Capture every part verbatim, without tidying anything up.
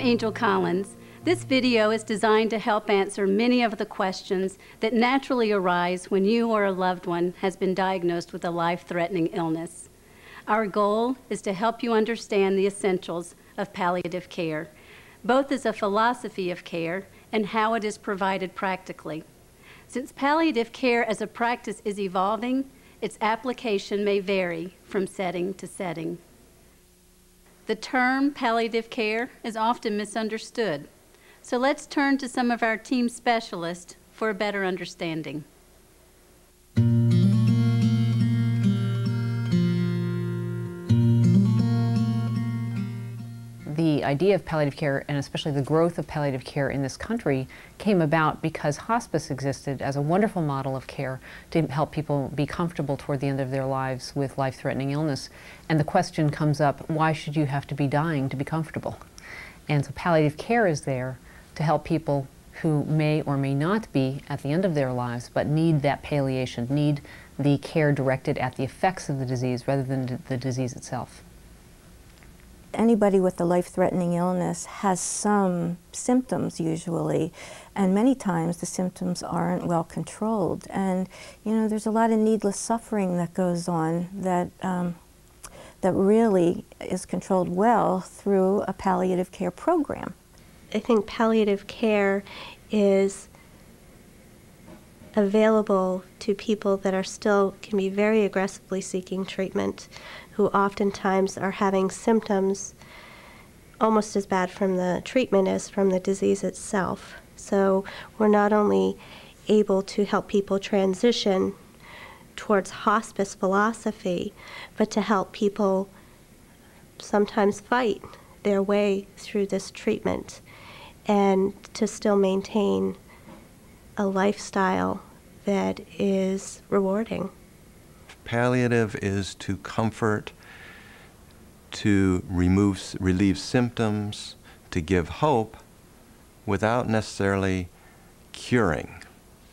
I'm Angel Collins. This video is designed to help answer many of the questions that naturally arise when you or a loved one has been diagnosed with a life-threatening illness. Our goal is to help you understand the essentials of palliative care, both as a philosophy of care and how it is provided practically. Since palliative care as a practice is evolving, its application may vary from setting to setting. The term palliative care is often misunderstood, so let's turn to some of our team specialists for a better understanding. The idea of palliative care, and especially the growth of palliative care in this country, came about because hospice existed as a wonderful model of care to help people be comfortable toward the end of their lives with life-threatening illness. And the question comes up, why should you have to be dying to be comfortable? And so palliative care is there to help people who may or may not be at the end of their lives, but need that palliation, need the care directed at the effects of the disease rather than the disease itself. Anybody with a life-threatening illness has some symptoms usually, and many times the symptoms aren't well controlled. And, you know, there's a lot of needless suffering that goes on that, um, that really is controlled well through a palliative care program. I think palliative care is available to people that are still, can be very aggressively seeking treatment, who oftentimes are having symptoms almost as bad from the treatment as from the disease itself. So we're not only able to help people transition towards hospice philosophy, but to help people sometimes fight their way through this treatment and to still maintain a lifestyle that is rewarding. Palliative is to comfort, to remove, relieve symptoms, to give hope without necessarily curing.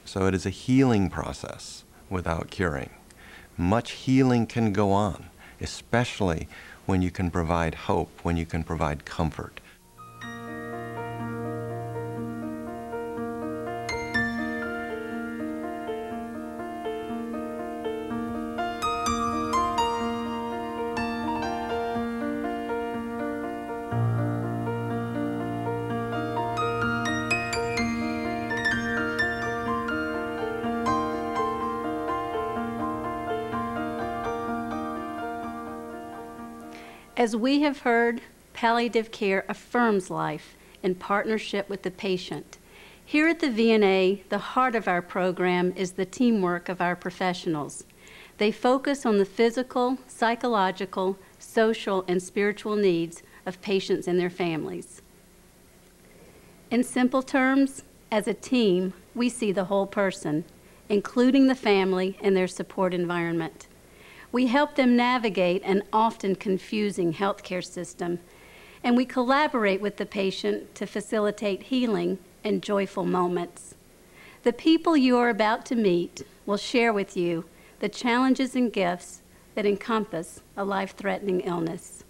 So it is a healing process without curing. Much healing can go on, especially when you can provide hope, when you can provide comfort. As we have heard, palliative care affirms life in partnership with the patient. Here at the V N A, the heart of our program is the teamwork of our professionals. They focus on the physical, psychological, social, and spiritual needs of patients and their families. In simple terms, as a team, we see the whole person, including the family and their support environment. We help them navigate an often confusing healthcare system, and we collaborate with the patient to facilitate healing and joyful moments. The people you are about to meet will share with you the challenges and gifts that encompass a life-threatening illness.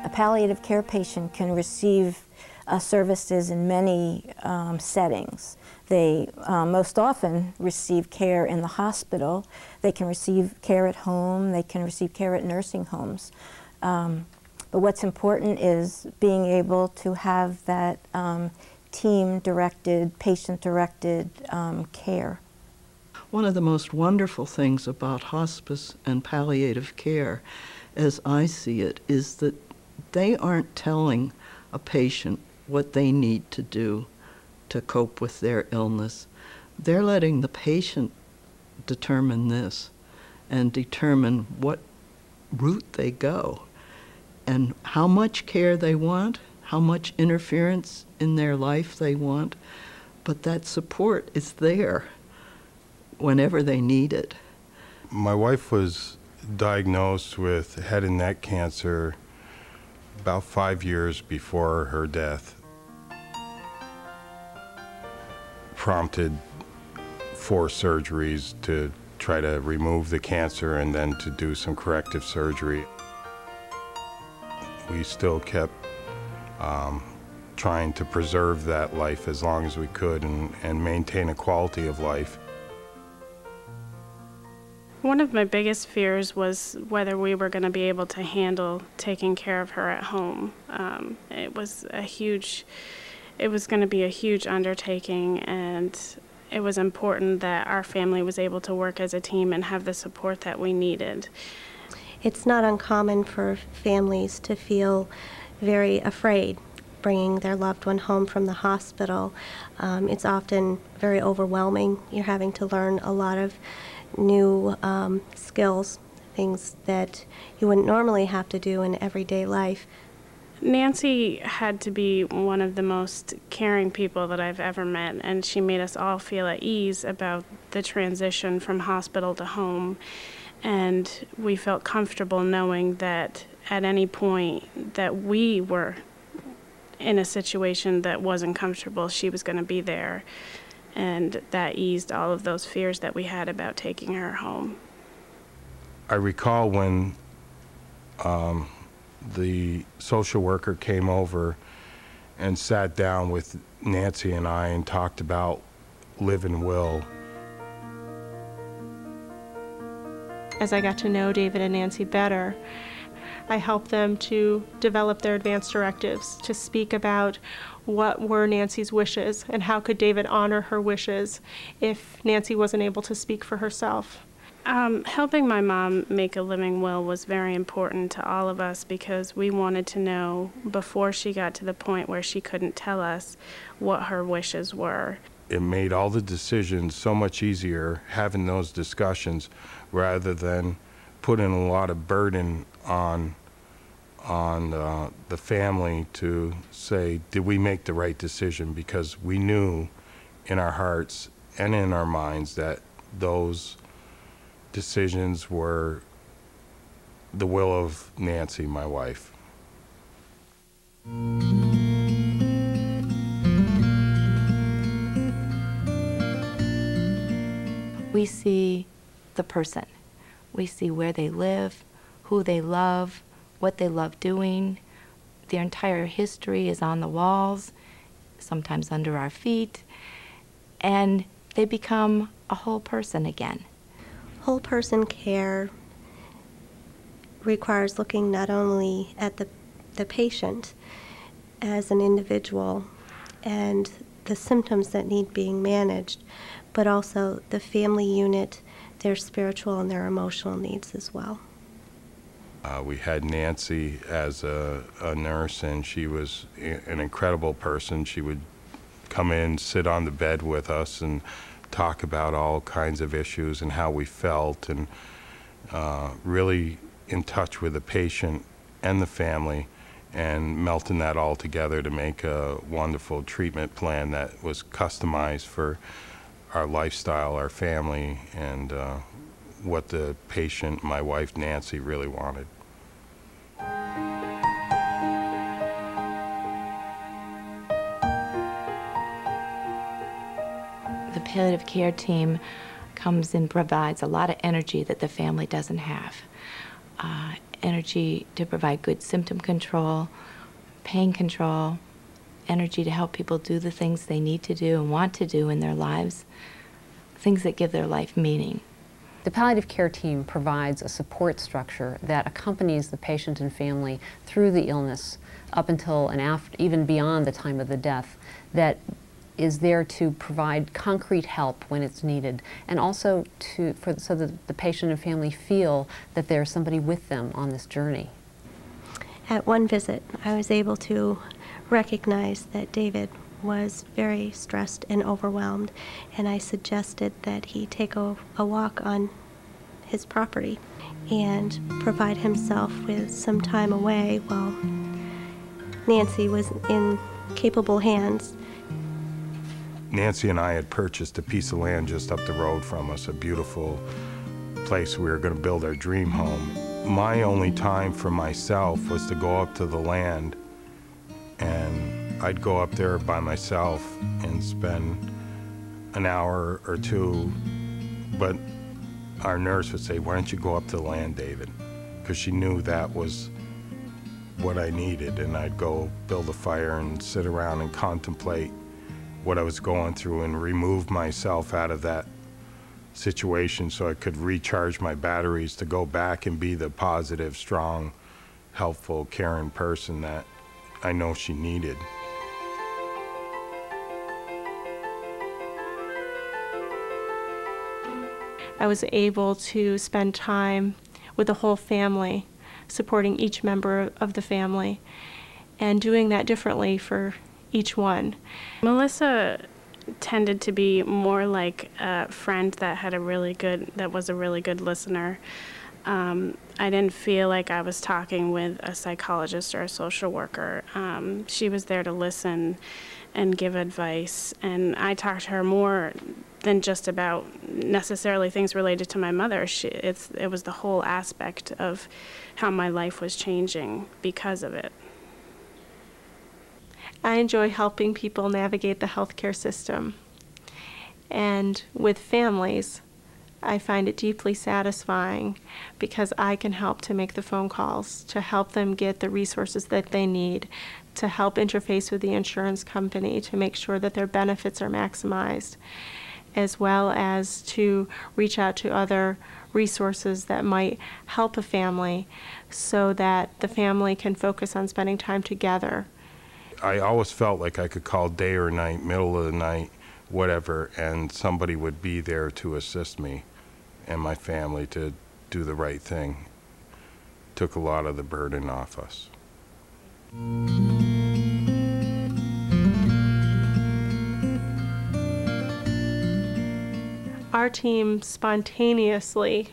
A palliative care patient can receive Uh, services in many um, settings. They uh, most often receive care in the hospital. They can receive care at home. They can receive care at nursing homes. Um, but what's important is being able to have that um, team-directed, patient-directed um, care. One of the most wonderful things about hospice and palliative care, as I see it, is that they aren't telling a patient what they need to do to cope with their illness. They're letting the patient determine this and determine what route they go and how much care they want, how much interference in their life they want, but that support is there whenever they need it. My wife was diagnosed with head and neck cancer about five years before her death, prompted four surgeries to try to remove the cancer and then to do some corrective surgery. We still kept um, trying to preserve that life as long as we could and, and maintain a quality of life. One of my biggest fears was whether we were going to be able to handle taking care of her at home. Um, it was a huge, it was going to be a huge undertaking, and it was important that our family was able to work as a team and have the support that we needed. It's not uncommon for families to feel very afraid bringing their loved one home from the hospital. Um, it's often very overwhelming. You're having to learn a lot of new um, skills, things that you wouldn't normally have to do in everyday life. Nancy had to be one of the most caring people that I've ever met, and she made us all feel at ease about the transition from hospital to home. And we felt comfortable knowing that at any point that we were in a situation that wasn't comfortable, she was going to be there. And that eased all of those fears that we had about taking her home. I recall when um, the social worker came over and sat down with Nancy and I and talked about live and will. As I got to know David and Nancy better, I helped them to develop their advance directives, to speak about what were Nancy's wishes and how could David honor her wishes if Nancy wasn't able to speak for herself. Um, helping my mom make a living will was very important to all of us, because we wanted to know before she got to the point where she couldn't tell us what her wishes were. It made all the decisions so much easier having those discussions rather than putting a lot of burden on on uh, the family to say, did we make the right decision? Because we knew in our hearts and in our minds that those decisions were the will of Nancy, my wife. We see the person. We see where they live, who they love, what they love doing. Their entire history is on the walls, sometimes under our feet, and they become a whole person again. Whole person care requires looking not only at the, the patient as an individual and the symptoms that need being managed, but also the family unit, their spiritual and their emotional needs as well. Uh, we had Nancy as a, a nurse, and she was an incredible person. She would come in, sit on the bed with us, and talk about all kinds of issues and how we felt, and uh, really in touch with the patient and the family, and melting that all together to make a wonderful treatment plan that was customized for our lifestyle, our family, and uh, what the patient, my wife Nancy, really wanted. The palliative care team comes and provides a lot of energy that the family doesn't have. Uh, energy to provide good symptom control, pain control, energy to help people do the things they need to do and want to do in their lives, things that give their life meaning. The palliative care team provides a support structure that accompanies the patient and family through the illness up until and after, even beyond the time of the death, that is there to provide concrete help when it's needed, and also to, for, so that the patient and family feel that there's somebody with them on this journey. At one visit, I was able to recognize that David was very stressed and overwhelmed, and I suggested that he take a, a walk on his property and provide himself with some time away while Nancy was in capable hands. Nancy and I had purchased a piece of land just up the road from us, a beautiful place we were going to build our dream home. My only time for myself was to go up to the land, and I'd go up there by myself and spend an hour or two, but our nurse would say, why don't you go up to the land, David? Because she knew that was what I needed, and I'd go build a fire and sit around and contemplate what I was going through and remove myself out of that situation so I could recharge my batteries to go back and be the positive, strong, helpful, caring person that I know she needed. I was able to spend time with the whole family, supporting each member of the family, and doing that differently for each one. Melissa tended to be more like a friend that had a really good, that was a really good listener. Um, I didn't feel like I was talking with a psychologist or a social worker. Um, she was there to listen and give advice, and I talked to her more than just about necessarily things related to my mother. She, it's, it was the whole aspect of how my life was changing because of it. I enjoy helping people navigate the healthcare system. And with families, I find it deeply satisfying because I can help to make the phone calls, to help them get the resources that they need, to help interface with the insurance company, to make sure that their benefits are maximized, as well as to reach out to other resources that might help a family so that the family can focus on spending time together. I always felt like I could call day or night, middle of the night, whatever, and somebody would be there to assist me and my family to do the right thing. Took a lot of the burden off us. Our team spontaneously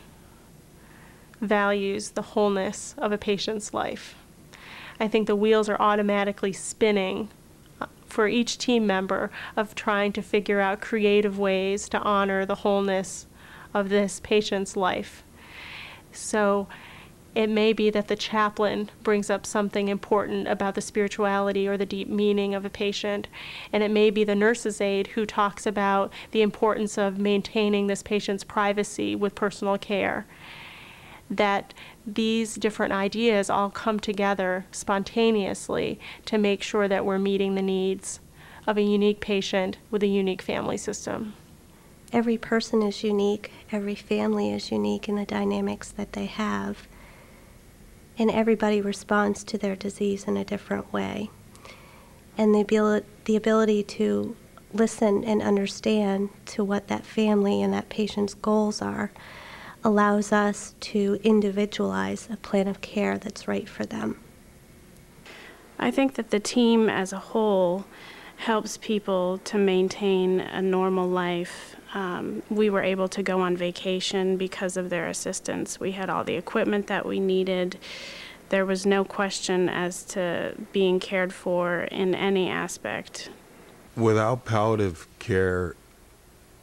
values the wholeness of a patient's life. I think the wheels are automatically spinning for each team member of trying to figure out creative ways to honor the wholeness of this patient's life. So it may be that the chaplain brings up something important about the spirituality or the deep meaning of a patient, and it may be the nurse's aide who talks about the importance of maintaining this patient's privacy with personal care. That these different ideas all come together spontaneously to make sure that we're meeting the needs of a unique patient with a unique family system. Every person is unique, every family is unique in the dynamics that they have, and everybody responds to their disease in a different way. And the ability, the ability to listen and understand to what that family and that patient's goals are allows us to individualize a plan of care that's right for them. I think that the team as a whole helps people to maintain a normal life. Um, we were able to go on vacation because of their assistance. We had all the equipment that we needed. There was no question as to being cared for in any aspect. Without palliative care,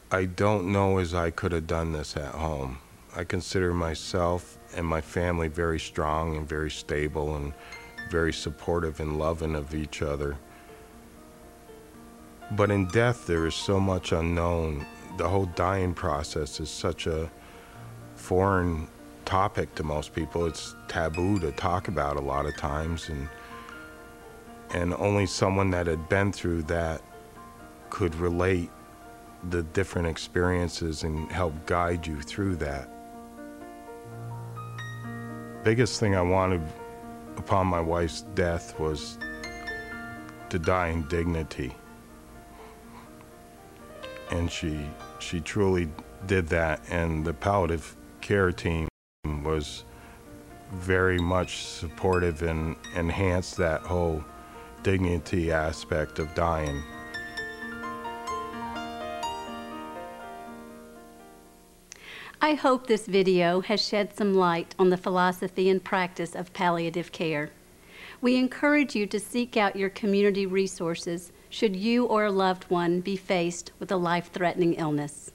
I don't know as I could have done this at home. I consider myself and my family very strong and very stable and very supportive and loving of each other. But in death, there is so much unknown. The whole dying process is such a foreign topic to most people. It's taboo to talk about a lot of times, and, and only someone that had been through that could relate the different experiences and help guide you through that. Biggest thing I wanted upon my wife's death was to die in dignity. And she, she truly did that, and the palliative care team was very much supportive and enhanced that whole dignity aspect of dying. I hope this video has shed some light on the philosophy and practice of palliative care. We encourage you to seek out your community resources should you or a loved one be faced with a life-threatening illness.